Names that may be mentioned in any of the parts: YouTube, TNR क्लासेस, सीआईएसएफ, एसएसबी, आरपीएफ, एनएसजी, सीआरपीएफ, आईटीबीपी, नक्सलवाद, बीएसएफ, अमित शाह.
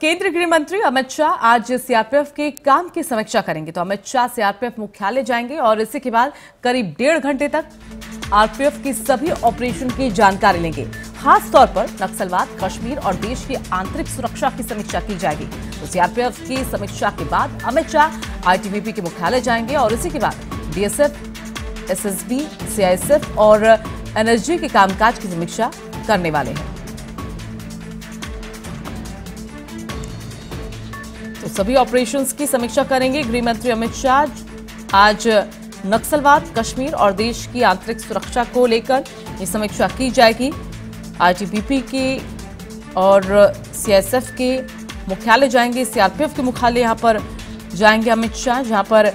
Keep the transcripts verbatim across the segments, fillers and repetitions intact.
केंद्रीय गृह मंत्री अमित शाह आज सीआरपीएफ के काम की समीक्षा करेंगे। तो अमित शाह सीआरपीएफ मुख्यालय जाएंगे और इसी के बाद करीब डेढ़ घंटे तक आरपीएफ की सभी ऑपरेशन की जानकारी लेंगे। खास तौर पर नक्सलवाद, कश्मीर और देश की आंतरिक सुरक्षा की समीक्षा की जाएगी। तो सीआरपीएफ की समीक्षा के बाद अमित शाह आईटीबीपी के मुख्यालय जाएंगे और इसी के बाद बीएसएफ, एसएसबी, सीआईएसएफ और एनएसजी के कामकाज की समीक्षा करने वाले हैं। तो सभी ऑपरेशंस की समीक्षा करेंगे गृह मंत्री अमित शाह। आज नक्सलवाद, कश्मीर और देश की आंतरिक सुरक्षा को लेकर ये समीक्षा की जाएगी। आईटीबीपी की और सीआईएसएफ के मुख्यालय जाएंगे, सीआरपीएफ के मुख्यालय यहाँ पर जाएंगे अमित शाह, जहाँ पर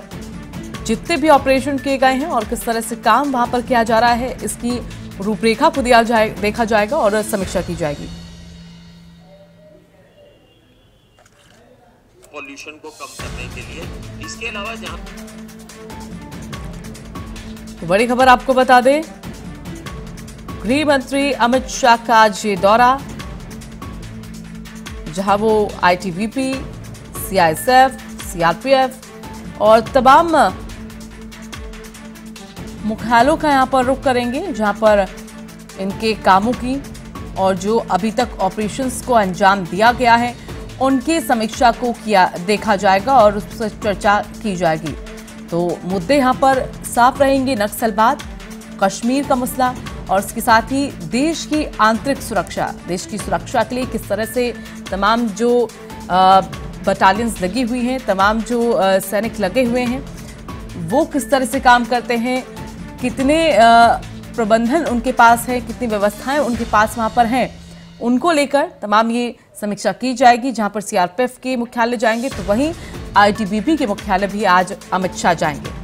जितने भी ऑपरेशन किए गए हैं और किस तरह से काम वहाँ पर किया जा रहा है इसकी रूपरेखा को दिया जाए देखा जाएगा और समीक्षा की जाएगी। पॉल्यूशन को कम करने के लिए इसके अलावा जहां बड़ी खबर आपको बता दें, गृह मंत्री अमित शाह का आज ये दौरा, जहां वो आईटीबीपी, सीआईएसएफ, सीआरपीएफ और तमाम मुख्यालयों का यहां पर रुख करेंगे, जहां पर इनके कामों की और जो अभी तक ऑपरेशंस को अंजाम दिया गया है उनकी समीक्षा को किया देखा जाएगा और उस पर चर्चा की जाएगी। तो मुद्दे यहाँ पर साफ रहेंगे नक्सलवाद, कश्मीर का मसला और इसके साथ ही देश की आंतरिक सुरक्षा। देश की सुरक्षा के लिए किस तरह से तमाम जो बटालियंस लगी हुई हैं, तमाम जो सैनिक लगे हुए हैं वो किस तरह से काम करते हैं, कितने प्रबंधन उनके पास है, कितनी व्यवस्थाएं उनके पास वहाँ पर हैं, उनको लेकर तमाम ये समीक्षा की जाएगी। जहां पर सीआरपीएफ के मुख्यालय जाएंगे तो वहीं आईटीबीपी के मुख्यालय भी आज अमित शाह जाएंगे।